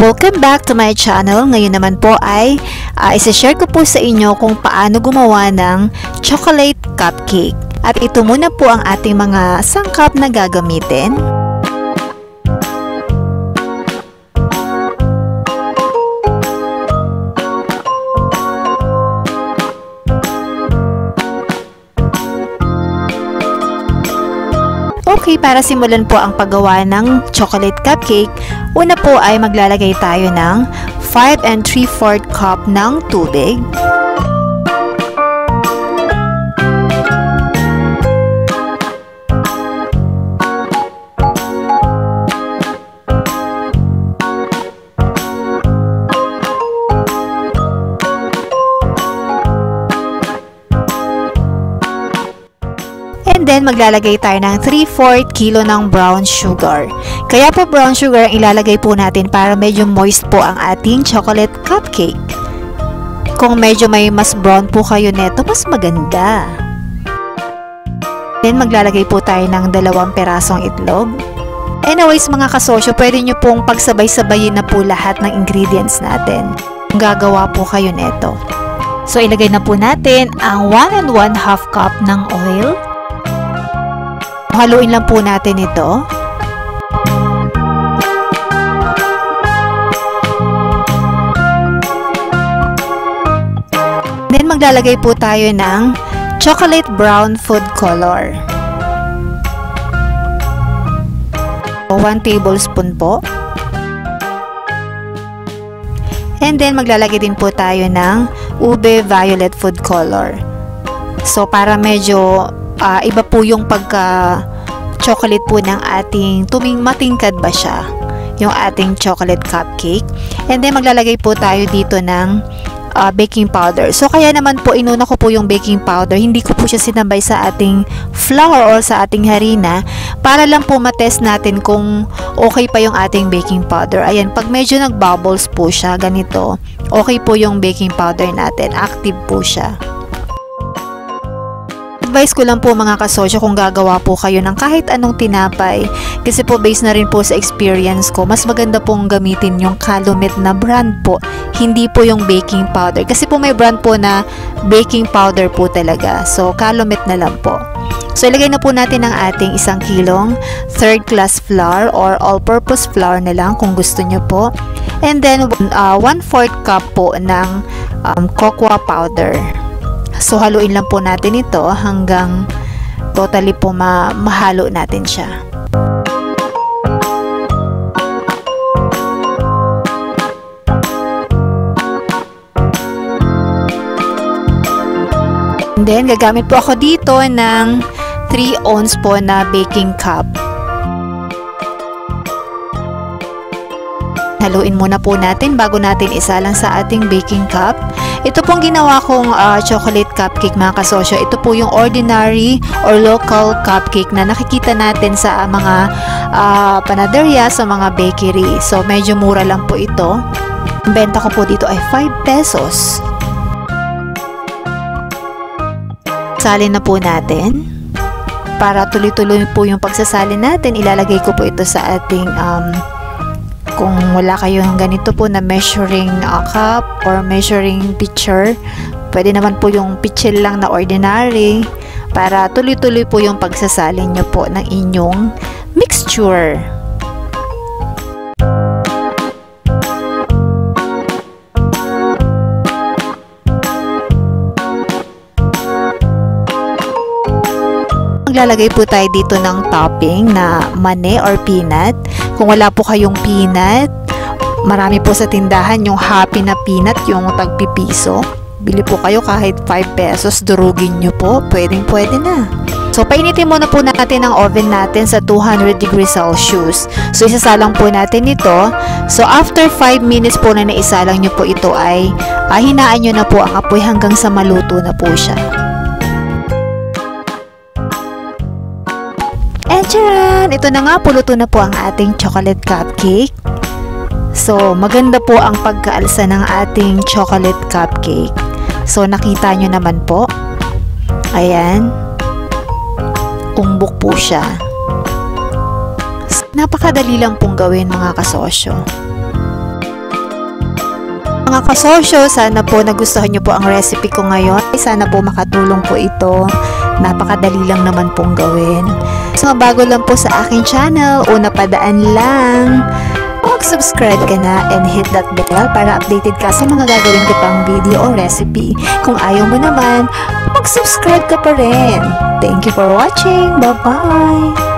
Welcome back to my channel. Ngayon naman po ay isi-share ko po sa inyo kung paano gumawa ng chocolate cupcake. At ito muna po ang ating mga sangkap na gagamitin. Okay, para simulan po ang paggawa ng chocolate cupcake, una po ay maglalagay tayo ng 5 3/4 cup ng tubig. And then, maglalagay tayo ng 3/4 kilo ng brown sugar. Kaya po brown sugar ang ilalagay po natin para medyo moist po ang ating chocolate cupcake. Kung medyo may mas brown po kayo neto, mas maganda. Then, maglalagay po tayo ng 2 perasong itlog. Anyways, mga kasosyo, pwede nyo pong pagsabay-sabayin na po lahat ng ingredients natin. Kung gagawa po kayo neto. So, ilagay na po natin ang 1 1/2 cup ng oil. Haluin lang po natin ito. Then maglalagay po tayo ng chocolate brown food color. 1 tablespoon po. And then maglalagay din po tayo ng ube violet food color. So para medyo iba po yung pagka-chocolate po ng ating matingkad ba siya, yung ating chocolate cupcake. And then maglalagay po tayo dito ng baking powder. So kaya naman po inuna ko po yung baking powder, hindi ko po siya sinabay sa ating flour or sa ating harina para lang po matest natin kung okay pa yung ating baking powder. Ayan, pag medyo nagbubbles po siya ganito, okay po yung baking powder natin, active po siya. Advice ko lang po mga kasosyo kung gagawa po kayo ng kahit anong tinapay, kasi po based na rin po sa experience ko, mas maganda pong gamitin yung Calumet na brand po, hindi po yung baking powder, kasi po may brand po na baking powder po talaga, so Calumet na lang po. So ilagay na po natin ang ating 1 kilong third class flour or all-purpose flour na lang kung gusto nyo po, and then 1/4 cup po ng cocoa powder. So, haluin lang po natin ito hanggang totally po mahalo natin siya. And then, gagamit po ako dito ng 3 ounce po na baking cup. Haluin muna po natin bago natin isalang sa ating baking cup. Ito pong ginawa kong chocolate cupcake mga kasosyo. Ito po yung ordinary or local cupcake na nakikita natin sa mga panaderya, sa mga bakery. So medyo mura lang po ito. Ang benta ko po dito ay 5 pesos. Salin na po natin. Para tuloy-tuloy po yung pagsasalin natin, ilalagay ko po ito sa ating kung wala kayong ganito po na measuring cup or measuring pitcher, pwede naman po yung pitcher lang na ordinary para tuloy-tuloy po yung pagsasalin nyo po ng inyong mixture. Maglalagay po tayo dito ng topping na mani or peanut. Kung wala po kayong peanut, marami po sa tindahan yung happy na peanut, yung tagpipiso. Bili po kayo kahit 5 pesos, durugin nyo po, pwede na. So, painitin muna po natin ang oven natin sa 200 degrees Celsius. So, isasalang po natin ito. So, after 5 minutes po na naisalang nyo po ito ay hinaan nyo na po ang apoy hanggang sa maluto na po siya. Tcharan! Ito na nga, puluto na po ang ating chocolate cupcake. So, maganda po ang pagkaalsa ng ating chocolate cupcake. So, nakita nyo naman po. Ayan. Umbok po siya. Napakadali lang pong gawin mga kasosyo. mga kasosyo, sana po nagustuhan nyo po ang recipe ko ngayon. Sana po makatulong po ito. Napakadali lang naman pong gawin. So, bago lang po sa aking channel, una padaan lang. Mag-subscribe ka na and hit that bell para updated ka sa mga gagawin ko pang video o recipe. Kung ayaw mo naman, mag-subscribe ka pa rin. Thank you for watching. Bye-bye!